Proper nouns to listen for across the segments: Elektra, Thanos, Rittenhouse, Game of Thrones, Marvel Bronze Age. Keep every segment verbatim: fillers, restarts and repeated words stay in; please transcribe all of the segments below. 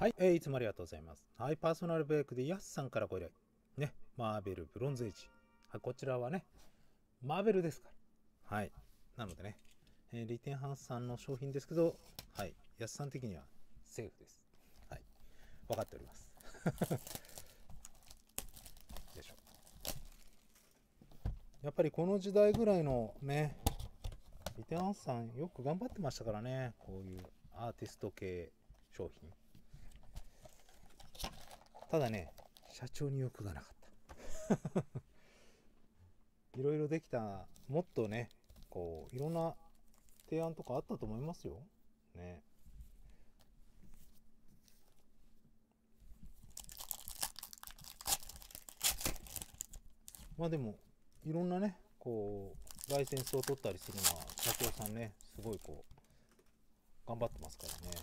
はい、えー、いつもありがとうございます。はい、パーソナルブレイクでヤスさんからご依頼。ね、マーベルブロンズエイジ。はい、こちらはね、マーベルですから。はい、なのでね、えー、リテンハンスさんの商品ですけど、はい、ヤスさん的にはセーフです。はい、分かっております。でしょ。やっぱりこの時代ぐらいのね、リテンハンスさんよく頑張ってましたからね、こういうアーティスト系商品。ただね、社長に欲がなかった。いろいろできた、もっとね、こう、いろんな提案とかあったと思いますよ。ね。まあでも、いろんなね、こう、ライセンスを取ったりするのは、社長さんね、すごいこう、頑張ってますからね。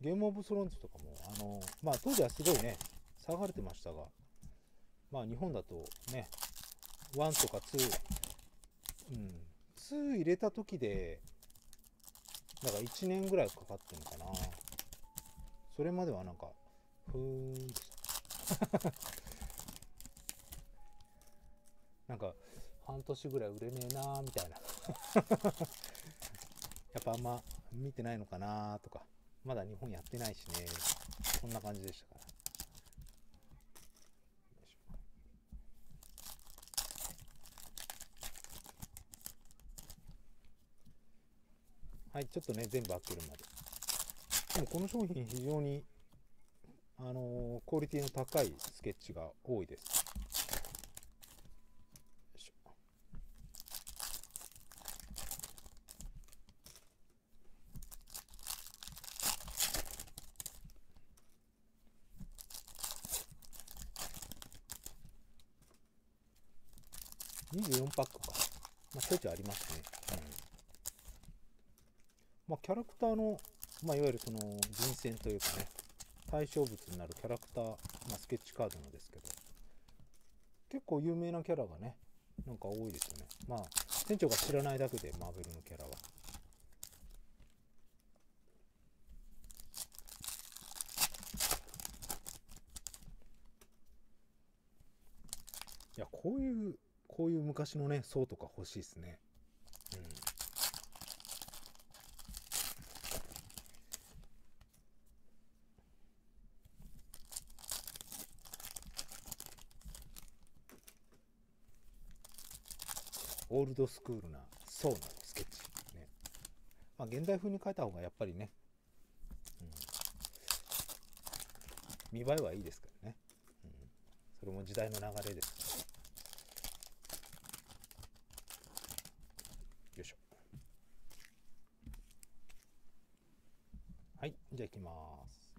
ゲームオブスローンズとかも、あの、まあ当時はすごいね、騒がれてましたが、まあ日本だとね、ワンとかツー、うん、ツー入れた時で、だからいちねんぐらいかかってるのかな。それまではなんか、ふーんでした。なんか、半年ぐらい売れねえなーみたいな。やっぱあんま見てないのかなーとか。まだ日本やってないしね。こんな感じでしたから。はい、ちょっとね、全部開けるまで。でもこの商品非常に、あのー、クオリティの高いスケッチが多いです。にじゅうよんパックか。まあ、ちょいちょいありますね。うん。まあ、キャラクターの、まあ、いわゆるその、人選というかね、対象物になるキャラクター、まあ、スケッチカードのですけど、結構有名なキャラがね、なんか多いですよね。まあ、店長が知らないだけで、マーベルのキャラは。いや、こういう、こういう昔のね、層とか欲しいですね。うん。オールドスクールな層のスケッチ。ね。まあ、現代風に描いた方がやっぱりね、うん、見栄えはいいですからね。うん、それも時代の流れですから。よいしょ。はい、じゃあいきます。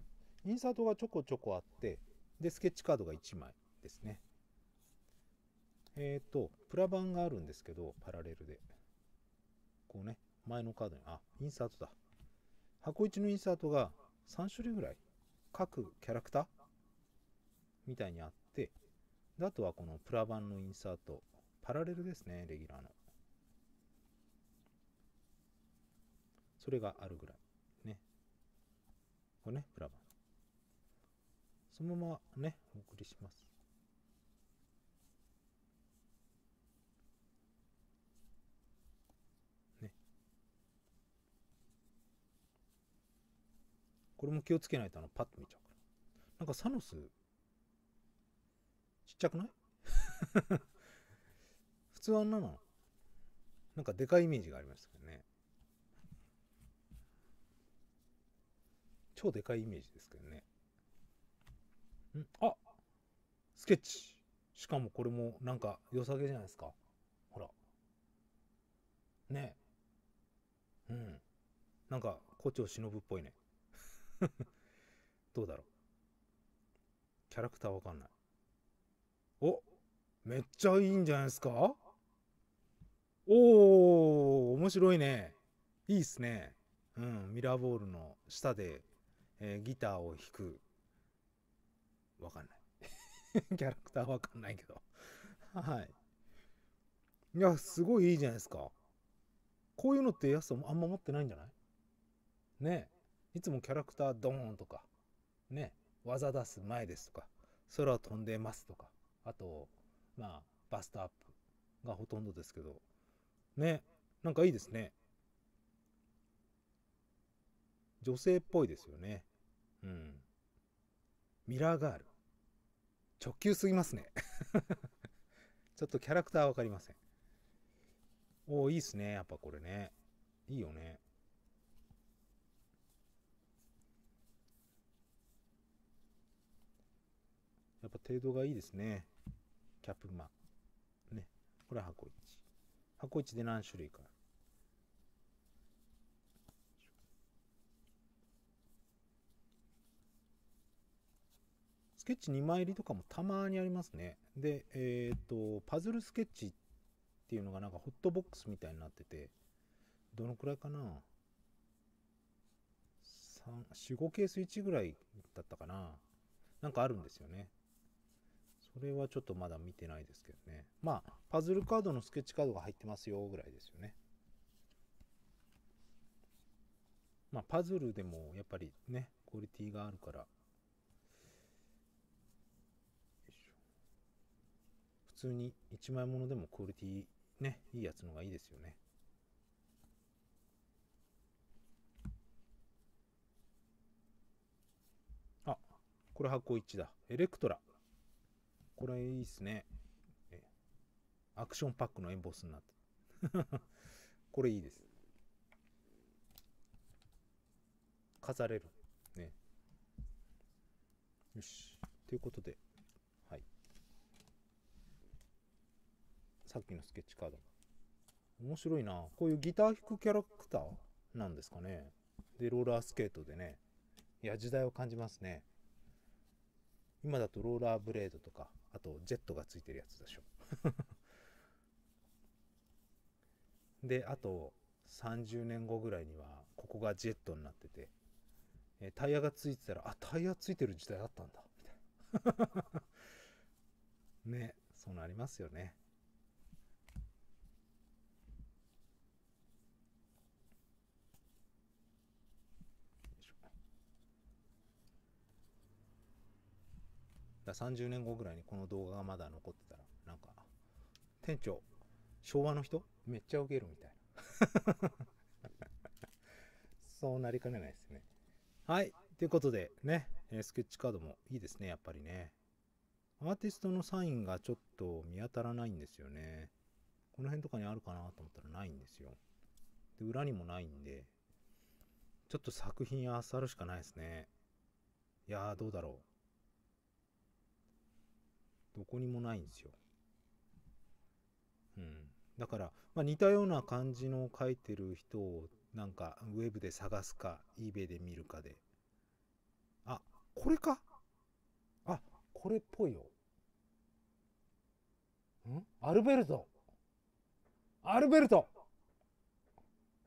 インサートがちょこちょこあって、でスケッチカードがいちまいですね。えっ、ー、とプラ版があるんですけど、パラレルでこうね、前のカードに、あ、インサートだ。箱いちのインサートがさんしゅるいぐらい各キャラクターみたいにあって、であとはこのプラ版のインサート、パラレルですね、レギュラーの。それがあるぐらいね。これね、プラバンそのままねお送りします。ね、これも気をつけないと、あのパッと見ちゃうから。なんかサノスちっちゃくない？普通あんなのなんかでかいイメージがありましたけどね。超でかいイメージですけどね。んあ、スケッチ。しかもこれもなんか良さげじゃないですか。ほらねえ、うん、なんか胡蝶しのぶっぽいね。どうだろう、キャラクターわかんない。お、めっちゃいいんじゃないですか。おお、面白いね。いいっすね。うん、ミラーボールの下でえー、ギターを弾く。わかんない。キャラクターわかんないけど。はい。いや、すごいいいじゃないですか。こういうのってやつはあんま持ってないんじゃない？ね、いつもキャラクタードーンとかね、技出す前ですとか、空を飛んでますとか、あとまあバストアップがほとんどですけどね、なんかいいですね。女性っぽいですよね。うん。ミラーガール。直球すぎますね。ちょっとキャラクターわかりません。おお、いいっすね。やっぱこれね。いいよね。やっぱ程度がいいですね。キャップマン。ね。これは箱いち。箱いちで何種類か。スケッチにまい入りとかもたまにありますね。で、えっと、パズルスケッチっていうのがなんかホットボックスみたいになってて、どのくらいかな？ よん、ご ケースいちぐらいだったかな？なんかあるんですよね。それはちょっとまだ見てないですけどね。まあ、パズルカードのスケッチカードが入ってますよぐらいですよね。まあ、パズルでもやっぱりね、クオリティがあるから。普通にいちまいものでもクオリティね、いいやつのがいいですよね。あ、これ箱いちだ。エレクトラ。これいいっすね。アクションパックのエンボスになってこれいいです。飾れる。ね。よし。ということで。さっきのスケッチカード面白いな。こういうギター弾くキャラクターなんですかね。でローラースケートでね、いや時代を感じますね。今だとローラーブレードとか、あとジェットがついてるやつでしょであとさんじゅうねんごぐらいにはここがジェットになってて、タイヤがついてたら、あ、タイヤついてる時代だったんだみたいなね、そうなりますよね。さんじゅうねんごぐらいにこの動画がまだ残ってたら、なんか店長昭和の人めっちゃウケるみたいなそうなりかねないですね。はいということでね、スケッチカードもいいですね。やっぱりね、アーティストのサインがちょっと見当たらないんですよね。この辺とかにあるかなと思ったらないんですよ。で裏にもないんで、ちょっと作品漁るしかないですね。いやー、どうだろう。どこにもないんですよ。うん、だから、まあ、似たような感じの書いてる人をなんかウェブで探すか イーベイ で見るかで、あ、これか、あ、これっぽいよ。ん？アルベルトアルベルト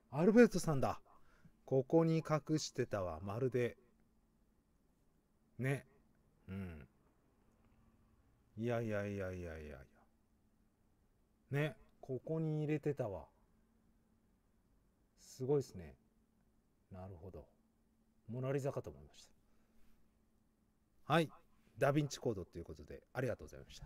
アルベルトさんだ。ここに隠してたわ、まるでね。うん、いやいやいやいやいやいや。ね、ここに入れてたわ。すごいですね。なるほど。モナリザかと思いました。はい。ダヴィンチコードということで、ありがとうございました。